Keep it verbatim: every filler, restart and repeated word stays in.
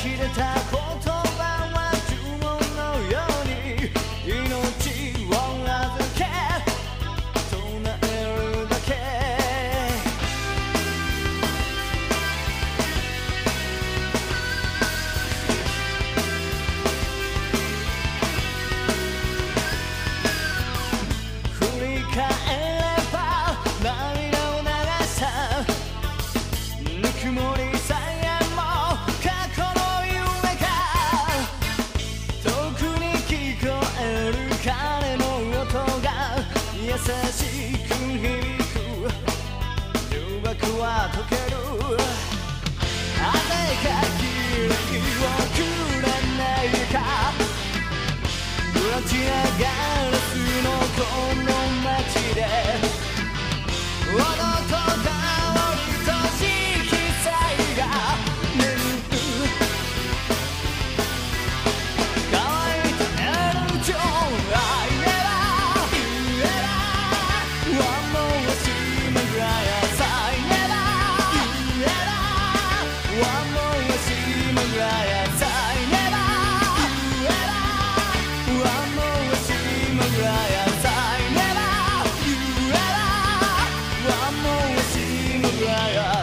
切れた言葉は呪文のように命を預け唱えるだけ。振り返れば涙を流したぬくもり優しく響く呪縛は解ける。雨が霧をくれないかぶらちなガラスのこの街で音と香りと色彩が眠る乾いたエロ情愛Yeah, yeah.